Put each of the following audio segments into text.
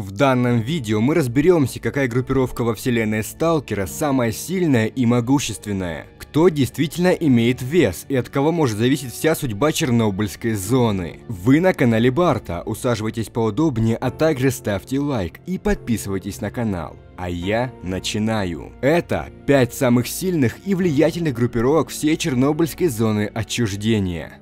В данном видео мы разберемся, какая группировка во вселенной Сталкера самая сильная и могущественная, кто действительно имеет вес и от кого может зависеть вся судьба Чернобыльской зоны. Вы на канале Барта, усаживайтесь поудобнее, а также ставьте лайк и подписывайтесь на канал. А я начинаю. Это 5 самых сильных и влиятельных группировок всей Чернобыльской зоны отчуждения.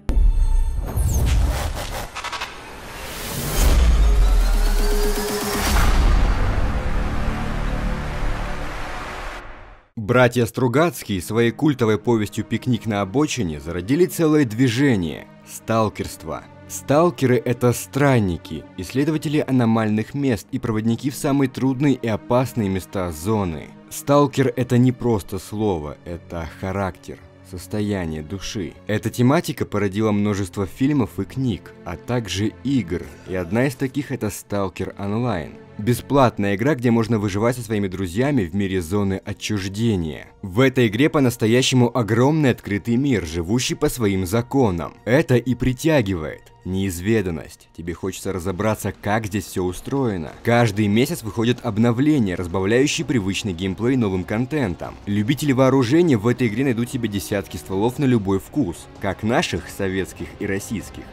Братья Стругацкие своей культовой повестью «Пикник на обочине» зародили целое движение – сталкерство. Сталкеры – это странники, исследователи аномальных мест и проводники в самые трудные и опасные места зоны. Сталкер – это не просто слово, это характер, состояние души. Эта тематика породила множество фильмов и книг, а также игр, и одна из таких – это Stalker Online. Бесплатная игра, где можно выживать со своими друзьями в мире зоны отчуждения. В этой игре по-настоящему огромный открытый мир, живущий по своим законам. Это и притягивает. Неизведанность. Тебе хочется разобраться, как здесь все устроено. Каждый месяц выходят обновления, разбавляющие привычный геймплей новым контентом. Любители вооружения в этой игре найдут себе десятки стволов на любой вкус, как наших, советских и российских,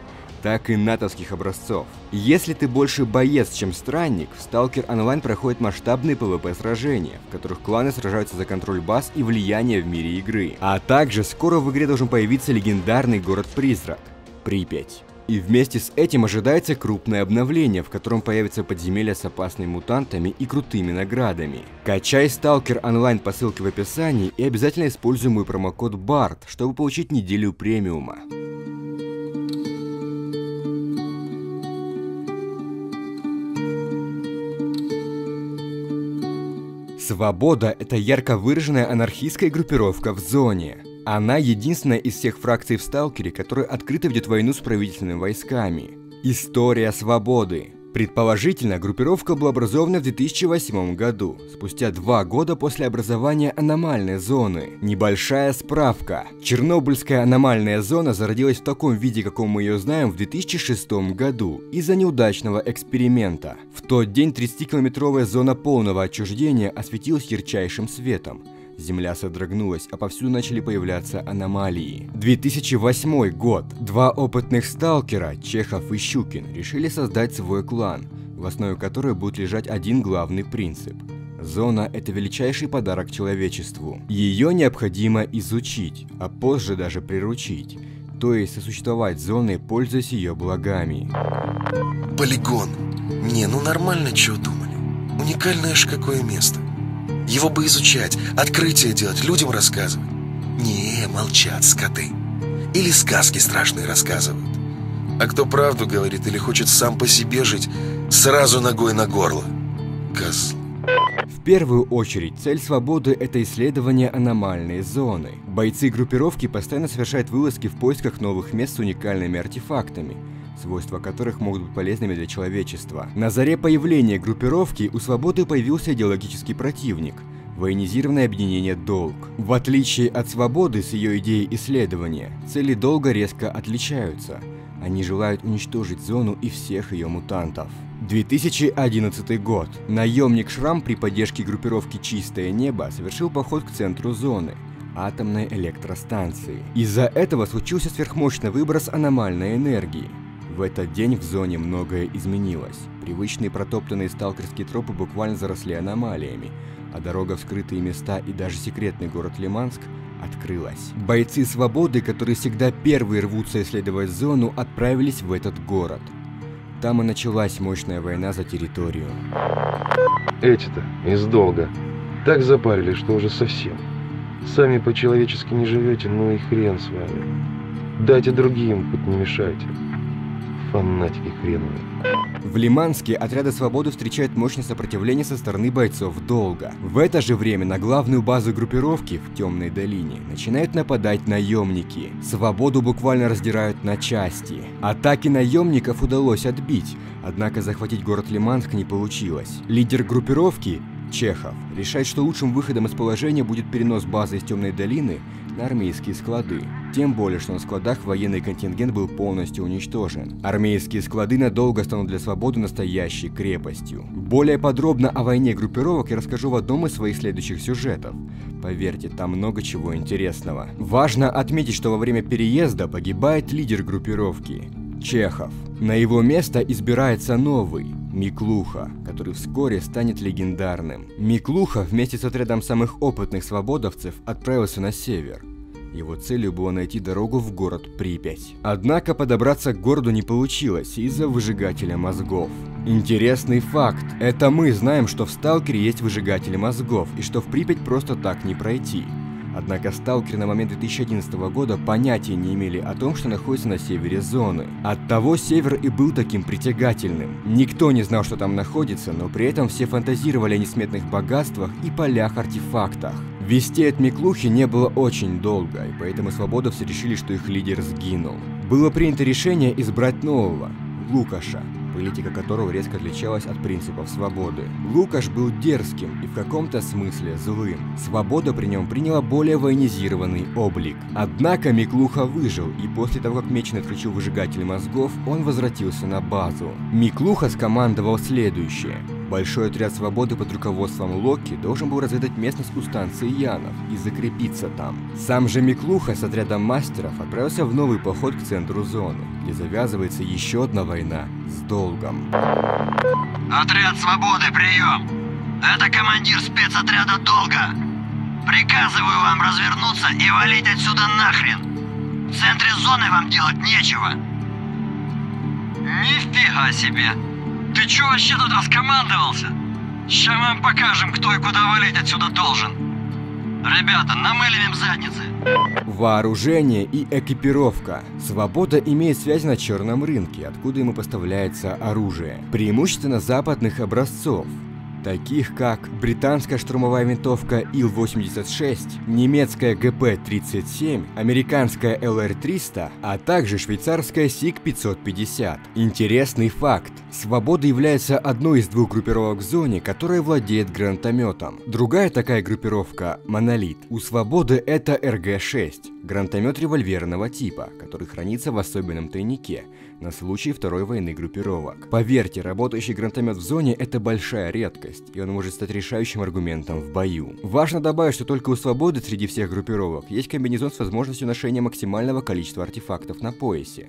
так и натовских образцов. Если ты больше боец, чем странник, в Stalker Online проходят масштабные PvP-сражения, в которых кланы сражаются за контроль баз и влияние в мире игры. А также скоро в игре должен появиться легендарный город-призрак – Припять. И вместе с этим ожидается крупное обновление, в котором появится подземелье с опасными мутантами и крутыми наградами. Качай Stalker Online по ссылке в описании и обязательно используй мой промокод BART, чтобы получить неделю премиума. Свобода – это ярко выраженная анархистская группировка в зоне. Она единственная из всех фракций в Сталкере, которая открыто ведет войну с правительственными войсками. История Свободы. Предположительно, группировка была образована в 2008 году, спустя 2 года после образования аномальной зоны. Небольшая справка. Чернобыльская аномальная зона зародилась в таком виде, каком мы ее знаем, в 2006 году из-за неудачного эксперимента. В тот день 30-километровая зона полного отчуждения осветилась ярчайшим светом. Земля содрогнулась, а повсюду начали появляться аномалии. 2008 год. 2 опытных сталкера, Чехов и Щукин, решили создать свой клан, в основе которой будет лежать один главный принцип. Зона – это величайший подарок человечеству. Ее необходимо изучить, а позже даже приручить. То есть сосуществовать с зоной, пользуясь ее благами. Полигон. Не, ну нормально, чего думали. Уникальное ж какое место. Его бы изучать, открытия делать, людям рассказывать. Не, молчат скоты. Или сказки страшные рассказывают. А кто правду говорит или хочет сам по себе жить, сразу ногой на горло. Козлы. В первую очередь, цель Свободы – это исследование аномальной зоны. Бойцы группировки постоянно совершают вылазки в поисках новых мест с уникальными артефактами, свойства которых могут быть полезными для человечества. На заре появления группировки у Свободы появился идеологический противник – военизированное объединение «Долг». В отличие от Свободы с ее идеей исследования, цели «Долга» резко отличаются. Они желают уничтожить зону и всех ее мутантов. 2011 год. Наемник Шрам при поддержке группировки «Чистое Небо» совершил поход к центру зоны – атомной электростанции. Из-за этого случился сверхмощный выброс аномальной энергии. В этот день в зоне многое изменилось. Привычные протоптанные сталкерские тропы буквально заросли аномалиями, а дорога в скрытые места и даже секретный город Лиманск открылась. Бойцы Свободы, которые всегда первые рвутся исследовать зону, отправились в этот город. Там и началась мощная война за территорию. Эти-то из Долга так запарили, что уже совсем. Сами по-человечески не живете, ну и хрен с вами. Дайте другим, хоть не мешайте. Фанатики хреновые. В Лиманске отряды Свободы встречают мощное сопротивление со стороны бойцов Долга. В это же время на главную базу группировки в Темной долине начинают нападать наемники. Свободу буквально раздирают на части. Атаки наемников удалось отбить, однако захватить город Лиманск не получилось. Лидер группировки, Чехов, решает, что лучшим выходом из положения будет перенос базы из Темной долины на армейские склады. Тем более, что на складах военный контингент был полностью уничтожен. Армейские склады надолго станут для Свободы настоящей крепостью. Более подробно о войне группировок я расскажу в одном из своих следующих сюжетов. Поверьте, там много чего интересного. Важно отметить, что во время переезда погибает лидер группировки – Чехов. На его место избирается новый – Миклуха, который вскоре станет легендарным. Миклуха вместе с отрядом самых опытных свободовцев отправился на север. Его целью было найти дорогу в город Припять. Однако подобраться к городу не получилось из-за выжигателя мозгов. Интересный факт. Это мы знаем, что в Сталкере есть выжигатель мозгов и что в Припять просто так не пройти. Однако сталкеры на момент 2011 года понятия не имели о том, что находится на севере зоны. Оттого север и был таким притягательным. Никто не знал, что там находится, но при этом все фантазировали о несметных богатствах и полях-артефактах. Вестей от Миклухи не было очень долго, и поэтому свободовцы решили, что их лидер сгинул. Было принято решение избрать нового – Лукаша, политика которого резко отличалась от принципов свободы. Лукаш был дерзким и в каком-то смысле злым. Свобода при нем приняла более военизированный облик. Однако Миклуха выжил, и после того, как Меченый отключил выжигатель мозгов, он возвратился на базу. Миклуха скомандовал следующее. Большой отряд Свободы под руководством Локи должен был разведать местность у станции Янов и закрепиться там. Сам же Миклуха с отрядом мастеров отправился в новый поход к центру зоны, где завязывается еще одна война с Долгом. Отряд Свободы, прием! Это командир спецотряда Долга. Приказываю вам развернуться и валить отсюда нахрен. В центре зоны вам делать нечего. Нифига себе! Ты чё вообще тут раскомандовался? Сейчас мы вам покажем, кто и куда валить отсюда должен. Ребята, намыливаем задницы. Вооружение и экипировка. Свобода имеет связь на черном рынке, откуда ему поставляется оружие. Преимущественно западных образцов, таких как британская штурмовая винтовка Ил-86, немецкая ГП-37, американская ЛР-300, а также швейцарская СИГ-550. Интересный факт. Свобода является одной из двух группировок в зоне, которая владеет гранатометом. Другая такая группировка – Монолит. У Свободы это РГ-6, гранатомет револьверного типа, который хранится в особенном тайнике на случай второй войны группировок. Поверьте, работающий гранатомет в зоне – это большая редкость, и он может стать решающим аргументом в бою. Важно добавить, что только у Свободы среди всех группировок есть комбинезон с возможностью ношения максимального количества артефактов на поясе.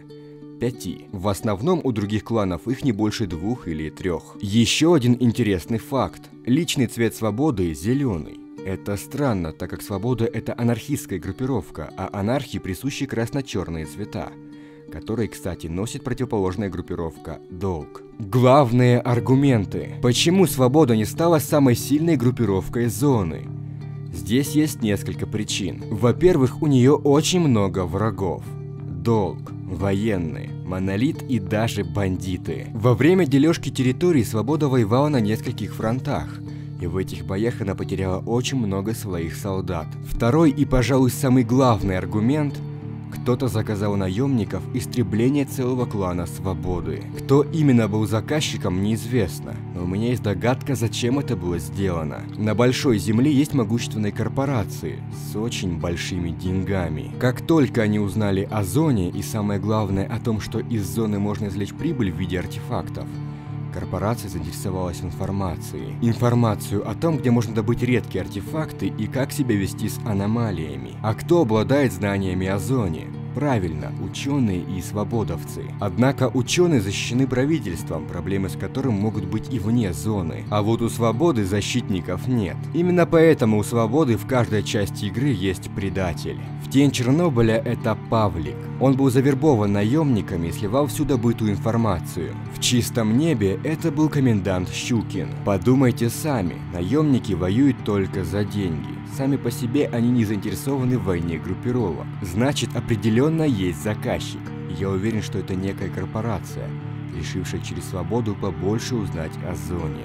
5. В основном у других кланов их не больше 2 или 3. Еще один интересный факт. Личный цвет Свободы – зеленый. Это странно, так как Свобода – это анархистская группировка, а анархии присущи красно-черные цвета, который, кстати, носит противоположная группировка «Долг». Главные аргументы. Почему Свобода не стала самой сильной группировкой зоны? Здесь есть несколько причин. Во-первых, у нее очень много врагов. Долг, военные, Монолит и даже бандиты. Во время дележки территории Свобода воевала на нескольких фронтах, и в этих боях она потеряла очень много своих солдат. Второй и, пожалуй, самый главный аргумент – кто-то заказал наемников истребление целого клана Свободы. Кто именно был заказчиком, неизвестно, но у меня есть догадка, зачем это было сделано. На Большой Земле есть могущественные корпорации с очень большими деньгами. Как только они узнали о зоне и, самое главное, о том, что из зоны можно извлечь прибыль в виде артефактов, корпорация заинтересовалась информацией. Информацию о том, где можно добыть редкие артефакты и как себя вести с аномалиями. А кто обладает знаниями о зоне? Правильно, ученые и свободовцы. Однако ученые защищены правительством, проблемы с которым могут быть и вне зоны. А вот у Свободы защитников нет. Именно поэтому у Свободы в каждой части игры есть предатель. В «Тень Чернобыля» это Павлик. Он был завербован наемниками и сливал всю добытую информацию. В «Чистом небе» это был комендант Щукин. Подумайте сами, наемники воюют только за деньги. Сами по себе они не заинтересованы в войне группировок. Значит, определенно есть заказчик. Я уверен, что это некая корпорация, решившая через Свободу побольше узнать о зоне.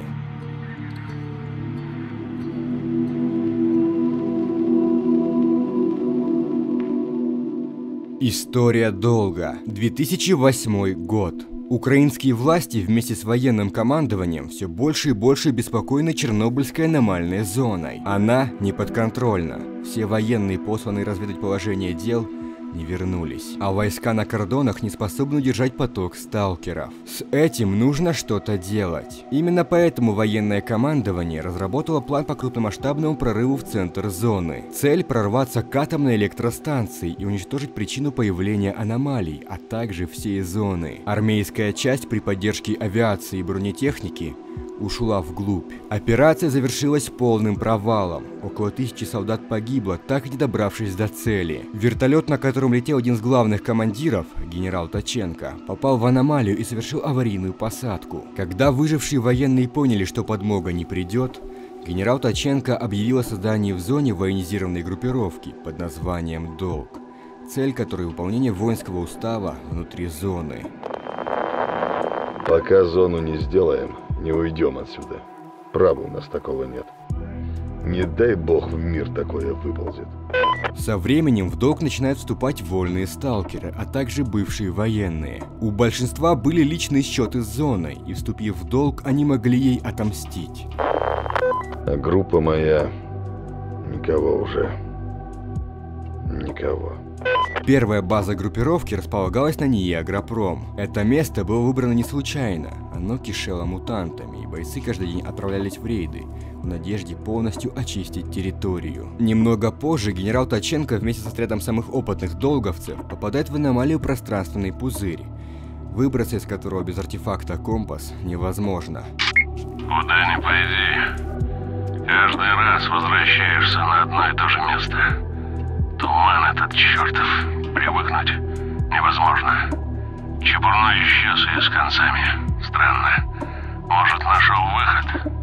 История Долга. 2008 год. Украинские власти вместе с военным командованием все больше и больше беспокоены Чернобыльской аномальной зоной. Она неподконтрольна. Все военные, посланные разведать положение дел, не вернулись. А войска на кордонах не способны удержать поток сталкеров. С этим нужно что-то делать. Именно поэтому военное командование разработало план по крупномасштабному прорыву в центр зоны. Цель – прорваться к атомной электростанции и уничтожить причину появления аномалий, а также всей зоны. Армейская часть при поддержке авиации и бронетехники ушла вглубь. Операция завершилась полным провалом. Около 1000 солдат погибло, так и не добравшись до цели. Вертолет, на котором летел один из главных командиров, генерал Таченко, попал в аномалию и совершил аварийную посадку. Когда выжившие военные поняли, что подмога не придет, генерал Таченко объявил о создании в зоне военизированной группировки под названием «Долг», цель которой выполнение воинского устава внутри зоны. Пока зону не сделаем, не уйдем отсюда. Права у нас такого нет. Не дай бог в мир такое выползет. Со временем в долг начинают вступать вольные сталкеры, а также бывшие военные. У большинства были личные счеты с зоной, и вступив в долг, они могли ей отомстить. А группа моя... Никого уже. Первая база группировки располагалась на НИИ «Агропром». Это место было выбрано не случайно. Оно кишело мутантами, и бойцы каждый день отправлялись в рейды в надежде полностью очистить территорию. Немного позже генерал Таченко вместе с отрядом самых опытных долговцев попадает в аномалию пространственный пузырь, выбраться из которого без артефакта компас невозможно. Куда ни пойди, каждый раз возвращаешься на одно и то же место. Туман этот чертов, привыкнуть невозможно. Чебурной исчез и с концами. Странно. Может, нашел выход.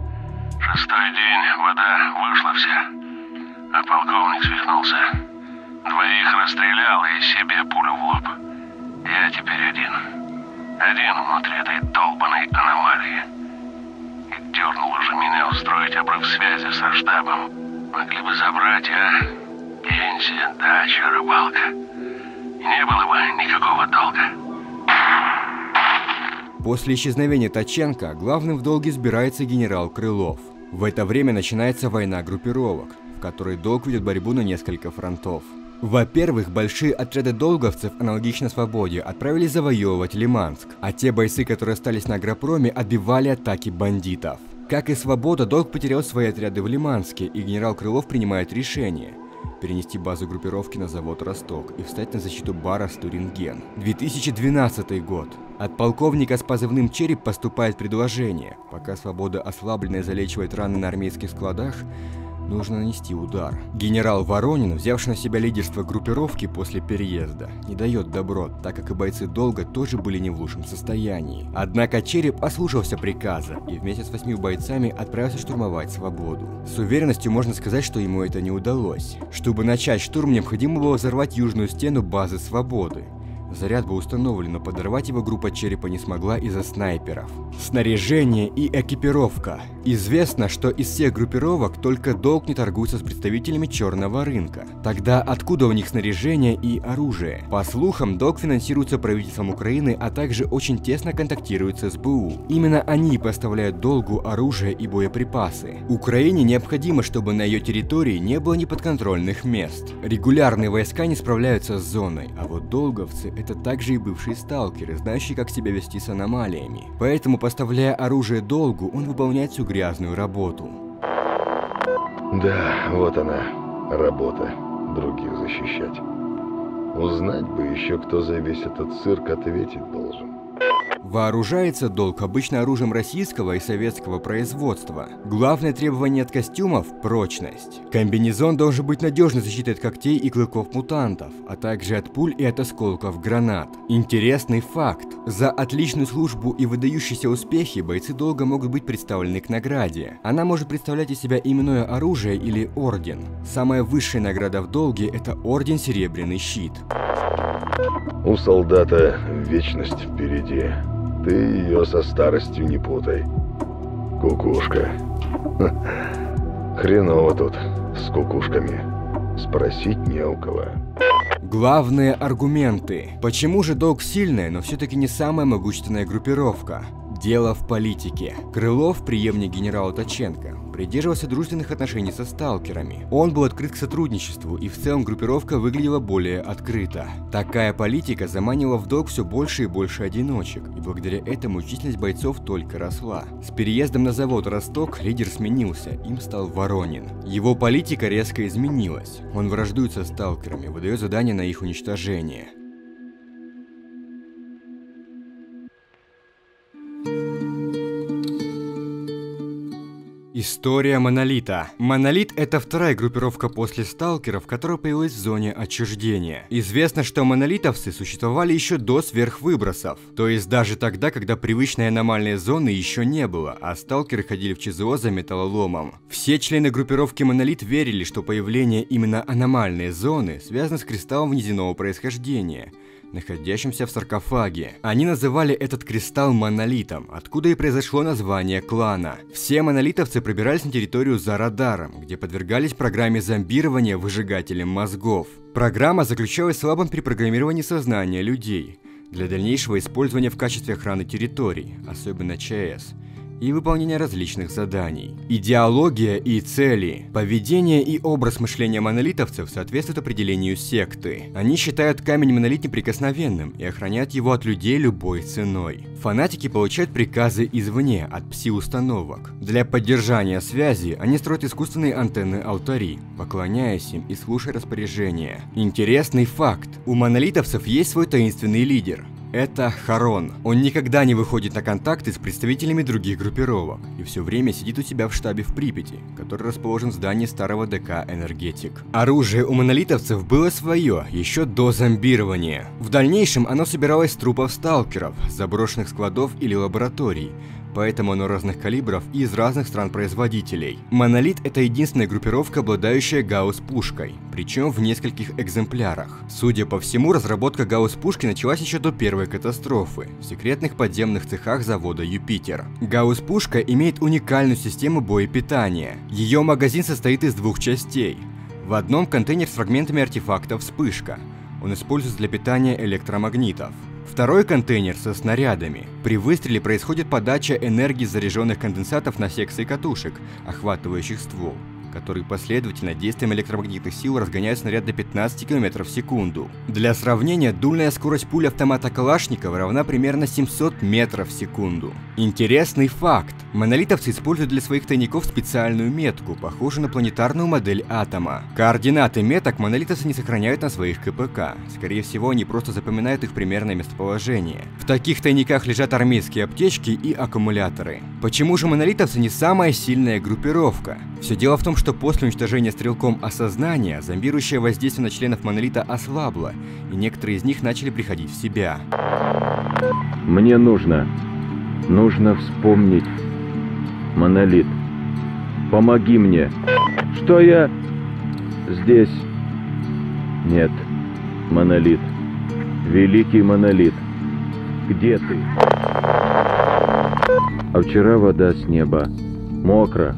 Шестой день, вода вышла вся, а полковник свихнулся. Двоих расстрелял и себе пулю в лоб. Я теперь один. Один внутри этой долбанной аномалии. И дернуло же меня устроить обрыв связи со штабом. Могли бы забрать, а... Пенсия, дача, рыбалка. Не было бы никакого долга. После исчезновения Таченко главным в долге избирается генерал Крылов. В это время начинается война группировок, в которой долг ведет борьбу на несколько фронтов. Во-первых, большие отряды долговцев, аналогично «Свободе», отправились завоевывать Лиманск, а те бойцы, которые остались на агропроме, отбивали атаки бандитов. Как и «Свобода», долг потерял свои отряды в Лиманске, и генерал Крылов принимает решение перенести базу группировки на завод «Росток» и встать на защиту бара «Стуринген». 2012 год. От полковника с позывным «Череп» поступает предложение. Пока «Свобода» ослабленно залечивает раны на армейских складах, нужно нанести удар. Генерал Воронин, взявший на себя лидерство группировки после переезда, не дает добро, так как и бойцы долго тоже были не в лучшем состоянии. Однако Череп ослушался приказа и вместе с 8 бойцами отправился штурмовать «Свободу». С уверенностью можно сказать, что ему это не удалось. Чтобы начать штурм, необходимо было взорвать южную стену базы «Свободы». Заряд был установлен, но подорвать его группа Черепа не смогла из-за снайперов. Снаряжение и экипировка. Известно, что из всех группировок только долг не торгуется с представителями черного рынка. Тогда откуда у них снаряжение и оружие? По слухам, долг финансируется правительством Украины, а также очень тесно контактирует с СБУ. Именно они поставляют долгу оружие и боеприпасы. Украине необходимо, чтобы на ее территории не было неподконтрольных мест. Регулярные войска не справляются с зоной, а вот долговцы — это также и бывшие сталкеры, знающие, как себя вести с аномалиями. Поэтому, поставляя оружие долгу, он выполняет всю грязную работу. Да, вот она, работа, других защищать. Узнать бы еще, кто за весь этот цирк ответить должен. Вооружается долг обычно оружием российского и советского производства. Главное требование от костюмов – прочность. Комбинезон должен быть надежно защитен от когтей и клыков мутантов, а также от пуль и от осколков гранат. Интересный факт. За отличную службу и выдающиеся успехи бойцы долга могут быть представлены к награде. Она может представлять из себя именное оружие или орден. Самая высшая награда в долге – это орден «Серебряный щит». У солдата вечность впереди. Ты ее со старостью не путай. Кукушка. Хреново тут с кукушками. Спросить не у кого. Главные аргументы. Почему же долг сильная, но все-таки не самая могущественная группировка? Дело в политике. Крылов, преемник генерала Таченко, придерживался дружественных отношений со сталкерами. Он был открыт к сотрудничеству, и в целом группировка выглядела более открыто. Такая политика заманила в долг все больше и больше одиночек, и благодаря этому численность бойцов только росла. С переездом на завод Росток лидер сменился, им стал Воронин. Его политика резко изменилась. Он враждует со сталкерами, выдает задания на их уничтожение. История Монолита. Монолит — это вторая группировка после сталкеров, которая появилась в зоне отчуждения. Известно, что монолитовцы существовали еще до сверхвыбросов, то есть даже тогда, когда привычной аномальной зоны еще не было, а сталкеры ходили в ЧЗО за металлоломом. Все члены группировки Монолит верили, что появление именно аномальной зоны связано с кристаллом внеземного происхождения, находящимся в саркофаге. Они называли этот кристалл монолитом, откуда и произошло название клана. Все монолитовцы пробирались на территорию за радаром, где подвергались программе зомбирования выжигателем мозгов. Программа заключалась в слабом перепрограммировании сознания людей для дальнейшего использования в качестве охраны территорий, особенно ЧС, и выполнение различных заданий. Идеология и цели. Поведение и образ мышления монолитовцев соответствуют определению секты. Они считают камень монолит неприкосновенным и охраняют его от людей любой ценой. Фанатики получают приказы извне, от пси-установок. Для поддержания связи они строят искусственные антенны-алтари, поклоняясь им и слушая распоряжения. Интересный факт. У монолитовцев есть свой таинственный лидер. Это Харон. Он никогда не выходит на контакты с представителями других группировок и все время сидит у себя в штабе в Припяти, который расположен в здании старого ДК «Энергетик». Оружие у монолитовцев было свое еще до зомбирования. В дальнейшем оно собиралось с трупов сталкеров, заброшенных складов или лабораторий, поэтому оно разных калибров и из разных стран-производителей. Монолит — это единственная группировка, обладающая Гаус-пушкой, причем в нескольких экземплярах. Судя по всему, разработка Гаус-пушки началась еще до первой катастрофы в секретных подземных цехах завода «Юпитер». Гаус-пушка имеет уникальную систему боепитания. Ее магазин состоит из двух частей. В одном контейнер с фрагментами артефакта «Вспышка». Он используется для питания электромагнитов. Второй контейнер со снарядами. При выстреле происходит подача энергии заряженных конденсатов на секции катушек, охватывающих ствол, которые последовательно действием электромагнитных сил разгоняют снаряд до 15 км в секунду. Для сравнения, дульная скорость пули автомата Калашникова равна примерно 700 метров в секунду. Интересный факт. Монолитовцы используют для своих тайников специальную метку, похожую на планетарную модель атома. Координаты меток монолитовцы не сохраняют на своих КПК. Скорее всего, они просто запоминают их примерное местоположение. В таких тайниках лежат армейские аптечки и аккумуляторы. Почему же монолитовцы не самая сильная группировка? Все дело в том, что после уничтожения стрелком осознания, зомбирующее воздействие на членов монолита ослабло, и некоторые из них начали приходить в себя. Мне нужно вспомнить. Монолит, помоги мне. Что я здесь? Нет, Монолит, великий Монолит, где ты? А вчера вода с неба, мокро.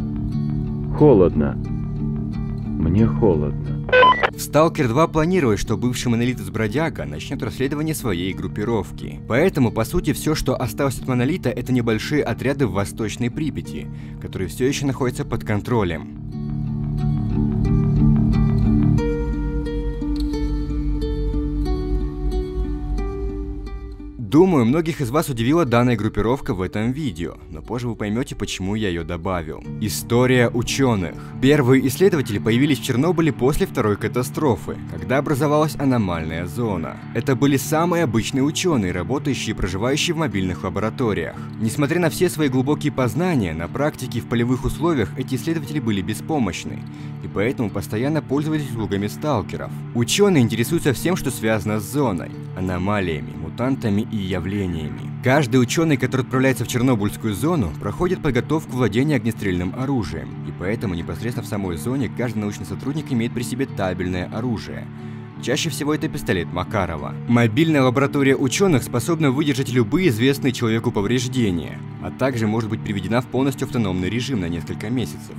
Холодно. Мне холодно. В Stalker 2 планирует, что бывший монолитец-бродяга начнет расследование своей группировки. Поэтому, по сути, все, что осталось от монолита, это небольшие отряды в Восточной Припяти, которые все еще находятся под контролем. Думаю, многих из вас удивила данная группировка в этом видео, но позже вы поймете, почему я ее добавил. История ученых. Первые исследователи появились в Чернобыле после второй катастрофы, когда образовалась аномальная зона. Это были самые обычные ученые, работающие и проживающие в мобильных лабораториях. Несмотря на все свои глубокие познания, на практике в полевых условиях эти исследователи были беспомощны, и поэтому постоянно пользовались услугами сталкеров. Ученые интересуются всем, что связано с зоной, аномалиями, мутантами и явлениями. Каждый ученый, который отправляется в Чернобыльскую зону, проходит подготовку владения огнестрельным оружием, и поэтому непосредственно в самой зоне каждый научный сотрудник имеет при себе табельное оружие. Чаще всего это пистолет Макарова. Мобильная лаборатория ученых способна выдержать любые известные человеку повреждения, а также может быть приведена в полностью автономный режим на несколько месяцев,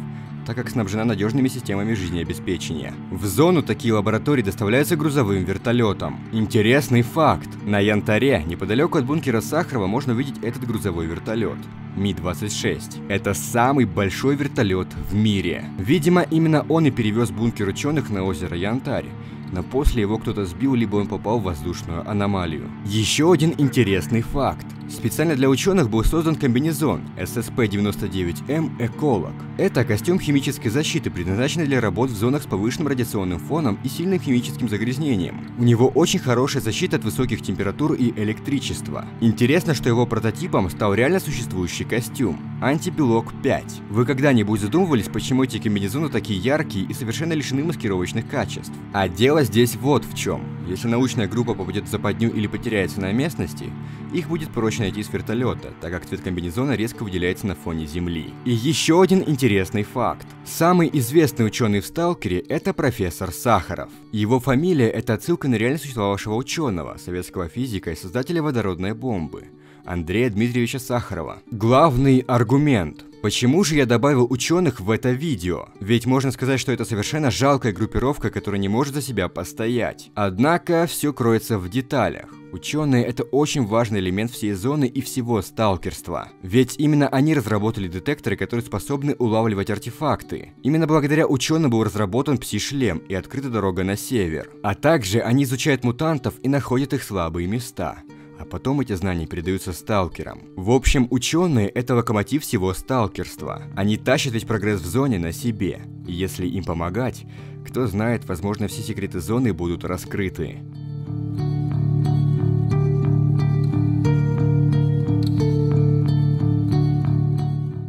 так как снабжена надежными системами жизнеобеспечения. В зону такие лаборатории доставляются грузовым вертолетом. Интересный факт. На Янтаре, неподалеку от бункера Сахарова, можно увидеть этот грузовой вертолет. Ми-26. Это самый большой вертолет в мире. Видимо, именно он и перевез бункер ученых на озеро Янтарь. Но после его кто-то сбил, либо он попал в воздушную аномалию. Еще один интересный факт. Специально для ученых был создан комбинезон SSP-99М «Эколог». Это костюм химической защиты, предназначенный для работ в зонах с повышенным радиационным фоном и сильным химическим загрязнением. У него очень хорошая защита от высоких температур и электричества. Интересно, что его прототипом стал реально существующий костюм «Антибелок 5». Вы когда-нибудь задумывались, почему эти комбинезоны такие яркие и совершенно лишены маскировочных качеств? А дело здесь вот в чем. Если научная группа попадет в западню или потеряется на местности, их будет проще найти с вертолета, так как цвет комбинезона резко выделяется на фоне Земли. И еще один интересный факт. Самый известный ученый в Сталкере – это профессор Сахаров. Его фамилия – это отсылка на реально существовавшего ученого, советского физика и создателя водородной бомбы – Андрея Дмитриевича Сахарова. Главный аргумент. Почему же я добавил ученых в это видео? Ведь можно сказать, что это совершенно жалкая группировка, которая не может за себя постоять. Однако все кроется в деталях. Ученые – это очень важный элемент всей зоны и всего сталкерства. Ведь именно они разработали детекторы, которые способны улавливать артефакты. Именно благодаря ученым был разработан пси-шлем и открыта дорога на север. А также они изучают мутантов и находят их слабые места. А потом эти знания передаются сталкерам. В общем, ученые – это локомотив всего сталкерства. Они тащат весь прогресс в зоне на себе. И если им помогать, кто знает, возможно, все секреты зоны будут раскрыты.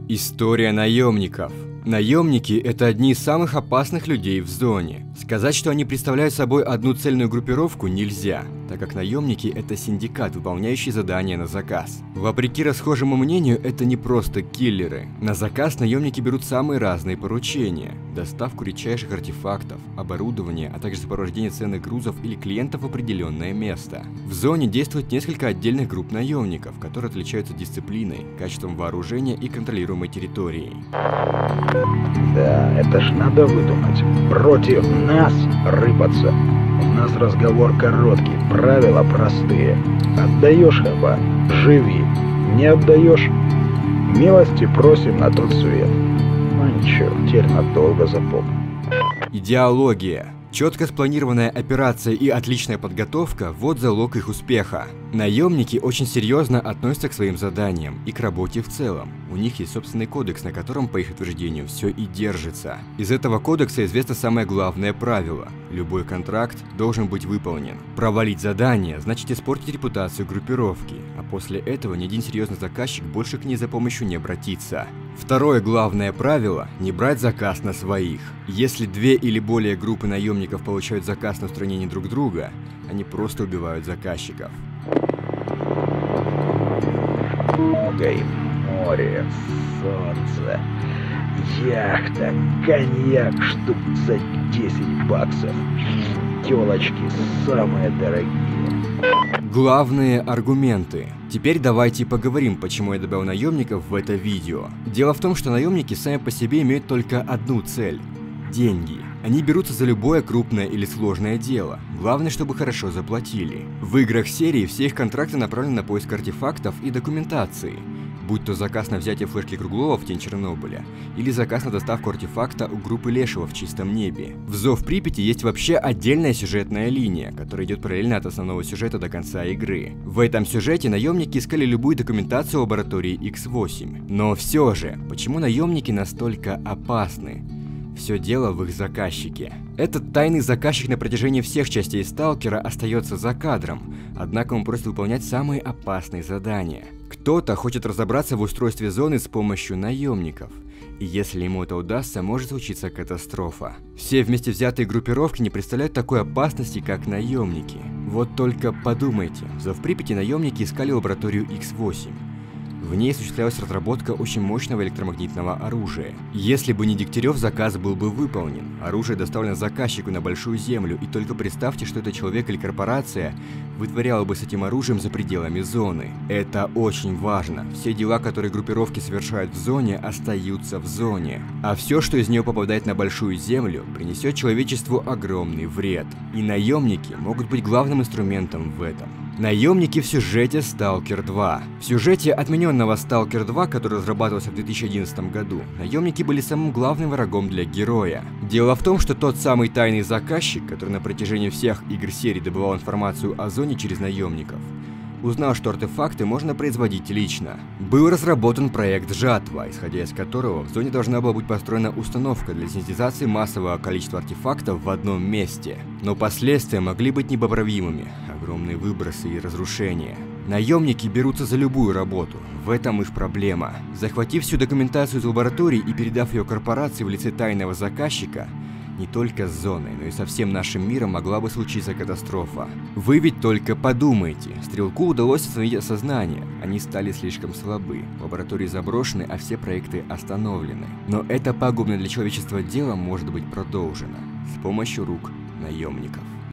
История наемников. Наемники – это одни из самых опасных людей в зоне. Сказать, что они представляют собой одну цельную группировку, нельзя, так как наемники – это синдикат, выполняющий задания на заказ. Вопреки расхожему мнению, это не просто киллеры. На заказ наемники берут самые разные поручения – доставку редчайших артефактов, оборудование, а также сопровождение ценных грузов или клиентов в определенное место. В зоне действует несколько отдельных групп наемников, которые отличаются дисциплиной, качеством вооружения и контролируемой территорией. Да, это ж надо выдумать. Против нас рыпаться. У нас разговор короткий, правила простые. Отдаешь хаба, живи. Не отдаешь, милости просим на тот свет. Ну ничего, теперь надолго запомни. Идеология. Четко спланированная операция и отличная подготовка – вот залог их успеха. Наемники очень серьезно относятся к своим заданиям и к работе в целом. У них есть собственный кодекс, на котором, по их утверждению, все и держится. Из этого кодекса известно самое главное правило – любой контракт должен быть выполнен. Провалить задание – значит испортить репутацию группировки, а после этого ни один серьезный заказчик больше к ней за помощью не обратится. Второе главное правило – не брать заказ на своих. Если две или более группы наемников получают заказ на устранение друг друга, они просто убивают заказчиков. Гаим, море, солнце, яхта, коньяк штук за 10 баксов, телочки самые дорогие. Главные аргументы. Теперь давайте поговорим, почему я добавил наемников в это видео. Дело в том, что наемники сами по себе имеют только одну цель – деньги. Они берутся за любое крупное или сложное дело, главное, чтобы хорошо заплатили. В играх серии все их контракты направлены на поиск артефактов и документации, будь то заказ на взятие флешки Круглова в Тень Чернобыля, или заказ на доставку артефакта у группы Лешего в Чистом Небе. В Зов Припяти есть вообще отдельная сюжетная линия, которая идет параллельно от основного сюжета до конца игры. В этом сюжете наемники искали любую документацию в лаборатории X8. Но все же, почему наемники настолько опасны? Все дело в их заказчике. Этот тайный заказчик на протяжении всех частей Сталкера остается за кадром, однако он просит выполнять самые опасные задания. Кто-то хочет разобраться в устройстве зоны с помощью наемников, и если ему это удастся, может случиться катастрофа. Все вместе взятые группировки не представляют такой опасности, как наемники. Вот только подумайте, в Зов Припяти наемники искали лабораторию X8. В В ней осуществлялась разработка очень мощного электромагнитного оружия. Если бы не Дегтярев, заказ был бы выполнен. Оружие доставлено заказчику на Большую Землю, и только представьте, что это человек или корпорация вытворяла бы с этим оружием за пределами зоны. Это очень важно. Все дела, которые группировки совершают в зоне, остаются в зоне. А все, что из нее попадает на Большую Землю, принесет человечеству огромный вред. И наемники могут быть главным инструментом в этом. Наемники в сюжете Stalker 2. В сюжете отмененного Stalker 2, который разрабатывался в 2011 году, наемники были самым главным врагом для героя. Дело в том, что тот самый тайный заказчик, который на протяжении всех игр серии добывал информацию о зоне через наемников, узнал, что артефакты можно производить лично. Был разработан проект «Жатва», исходя из которого в зоне должна была быть построена установка для синтезации массового количества артефактов в одном месте. Но последствия могли быть непоправимыми. Огромные выбросы и разрушения. Наемники берутся за любую работу, в этом их проблема. Захватив всю документацию из лаборатории и передав ее корпорации в лице тайного заказчика, не только с зоной, но и со всем нашим миром могла бы случиться катастрофа. Вы ведь только подумайте. Стрелку удалось остановить осознание. Они стали слишком слабы. Лаборатории заброшены, а все проекты остановлены. Но это пагубное для человечества дело может быть продолжено. С помощью рук наемников.